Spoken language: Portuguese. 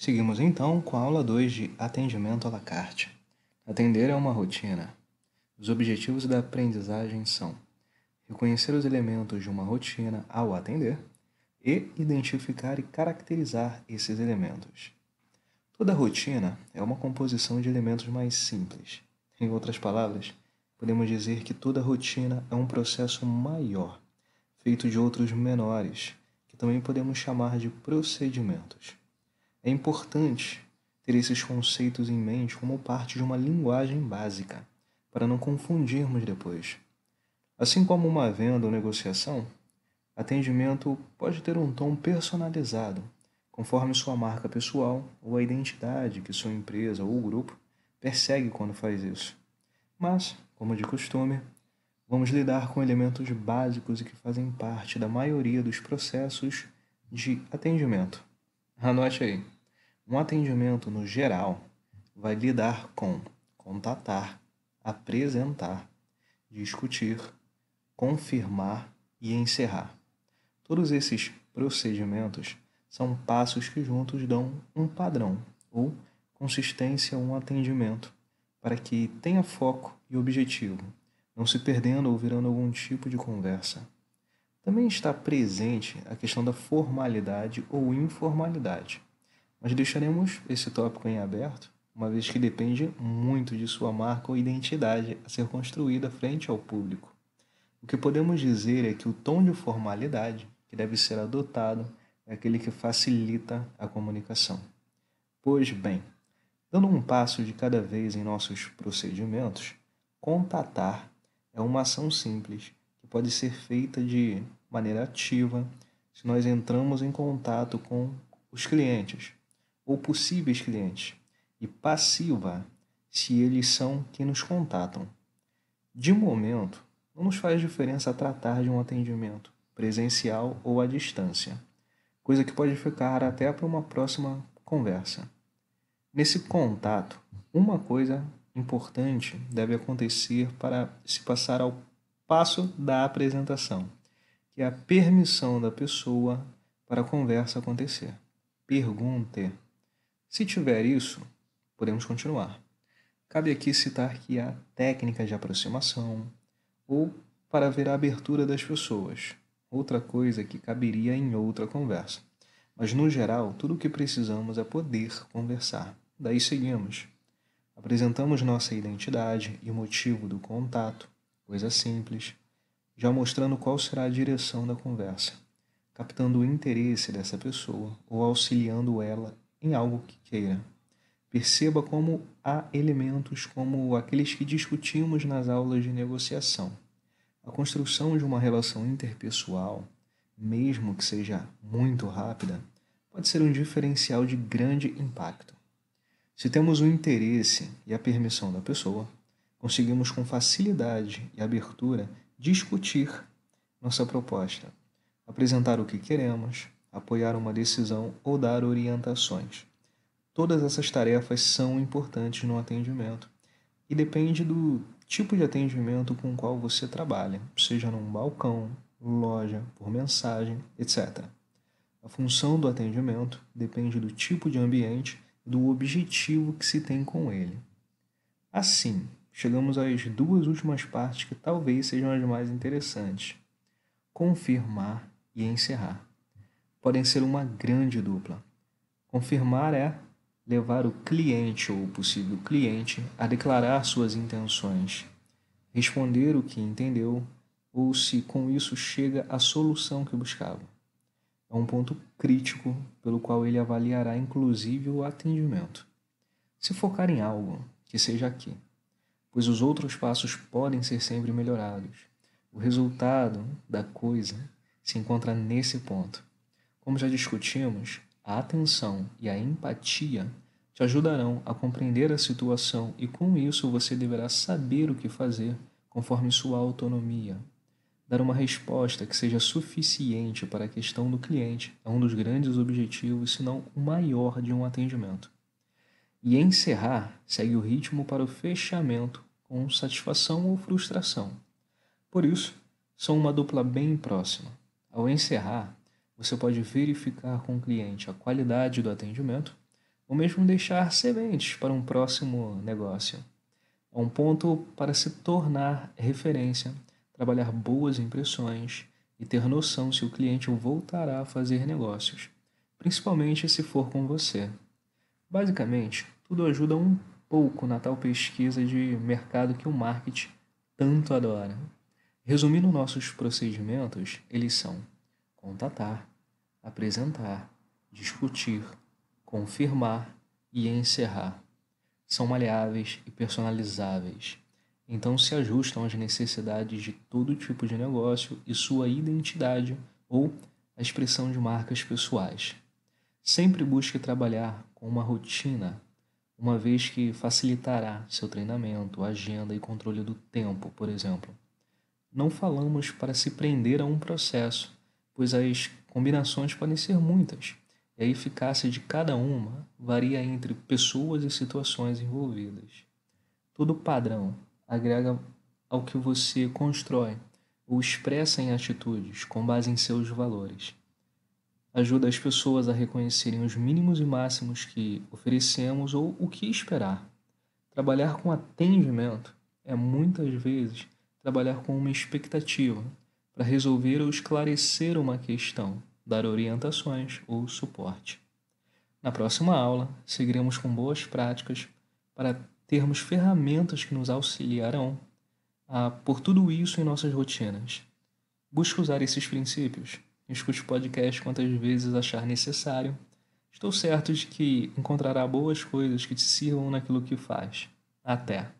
Seguimos então com a aula 2 de Atendimento à la carte. Atender é uma rotina. Os objetivos da aprendizagem são reconhecer os elementos de uma rotina ao atender e identificar e caracterizar esses elementos. Toda rotina é uma composição de elementos mais simples. Em outras palavras, podemos dizer que toda rotina é um processo maior, feito de outros menores, que também podemos chamar de procedimentos. É importante ter esses conceitos em mente como parte de uma linguagem básica, para não confundirmos depois. Assim como uma venda ou negociação, atendimento pode ter um tom personalizado, conforme sua marca pessoal ou a identidade que sua empresa ou grupo persegue quando faz isso. Mas, como de costume, vamos lidar com elementos básicos e que fazem parte da maioria dos processos de atendimento. Anote aí. Um atendimento, no geral, vai lidar com contatar, apresentar, discutir, confirmar e encerrar. Todos esses procedimentos são passos que juntos dão um padrão ou consistência a um atendimento, para que tenha foco e objetivo, não se perdendo ou virando algum tipo de conversa. Também está presente a questão da formalidade ou informalidade, mas deixaremos esse tópico em aberto, uma vez que depende muito de sua marca ou identidade a ser construída frente ao público. O que podemos dizer é que o tom de formalidade que deve ser adotado é aquele que facilita a comunicação. Pois bem, dando um passo de cada vez em nossos procedimentos, contatar é uma ação simples que pode ser feita de maneira ativa se nós entramos em contato com os clientes ou possíveis clientes, e passiva se eles são quem nos contatam. De momento, não nos faz diferença tratar de um atendimento presencial ou à distância, coisa que pode ficar até para uma próxima conversa. Nesse contato, uma coisa importante deve acontecer para se passar ao passo da apresentação, que é a permissão da pessoa para a conversa acontecer. Pergunte. Se tiver isso, podemos continuar. Cabe aqui citar que há técnicas de aproximação ou para ver a abertura das pessoas, outra coisa que caberia em outra conversa. Mas, no geral, tudo o que precisamos é poder conversar. Daí seguimos. Apresentamos nossa identidade e o motivo do contato, coisa simples, já mostrando qual será a direção da conversa, captando o interesse dessa pessoa ou auxiliando ela em algo que queira. Perceba como há elementos como aqueles que discutimos nas aulas de negociação. A construção de uma relação interpessoal, mesmo que seja muito rápida, pode ser um diferencial de grande impacto. Se temos o interesse e a permissão da pessoa, conseguimos com facilidade e abertura discutir nossa proposta, apresentar o que queremos, apoiar uma decisão ou dar orientações. Todas essas tarefas são importantes no atendimento e depende do tipo de atendimento com o qual você trabalha, seja num balcão, loja, por mensagem, etc. A função do atendimento depende do tipo de ambiente e do objetivo que se tem com ele. Assim, chegamos às duas últimas partes que talvez sejam as mais interessantes: confirmar e encerrar. Podem ser uma grande dupla. Confirmar é levar o cliente ou o possível cliente a declarar suas intenções, responder o que entendeu ou se com isso chega à solução que buscava. É um ponto crítico pelo qual ele avaliará inclusive o atendimento. Se focar em algo, que seja aqui, pois os outros passos podem ser sempre melhorados. O resultado da coisa se encontra nesse ponto. Como já discutimos, a atenção e a empatia te ajudarão a compreender a situação e com isso você deverá saber o que fazer conforme sua autonomia. Dar uma resposta que seja suficiente para a questão do cliente é um dos grandes objetivos, se não o maior, de um atendimento. E encerrar segue o ritmo para o fechamento com satisfação ou frustração. Por isso, são uma dupla bem próxima. Ao encerrar, você pode verificar com o cliente a qualidade do atendimento, ou mesmo deixar sementes para um próximo negócio. Há um ponto para se tornar referência, trabalhar boas impressões e ter noção se o cliente voltará a fazer negócios, principalmente se for com você. Basicamente, tudo ajuda um pouco na tal pesquisa de mercado que o marketing tanto adora. Resumindo nossos procedimentos, eles são contatar, apresentar, discutir, confirmar e encerrar. São maleáveis e personalizáveis, então se ajustam às necessidades de todo tipo de negócio e sua identidade ou a expressão de marcas pessoais. Sempre busque trabalhar com uma rotina, uma vez que facilitará seu treinamento, agenda e controle do tempo, por exemplo. Não falamos para se prender a um processo, pois as combinações podem ser muitas, e a eficácia de cada uma varia entre pessoas e situações envolvidas. Todo padrão agrega ao que você constrói ou expressa em atitudes com base em seus valores. Ajuda as pessoas a reconhecerem os mínimos e máximos que oferecemos ou o que esperar. Trabalhar com atendimento é, muitas vezes, trabalhar com uma expectativa para resolver ou esclarecer uma questão, dar orientações ou suporte. Na próxima aula, seguiremos com boas práticas para termos ferramentas que nos auxiliarão a pôr tudo isso em nossas rotinas. Busque usar esses princípios. Escute o podcast quantas vezes achar necessário. Estou certo de que encontrará boas coisas que te sirvam naquilo que faz. Até!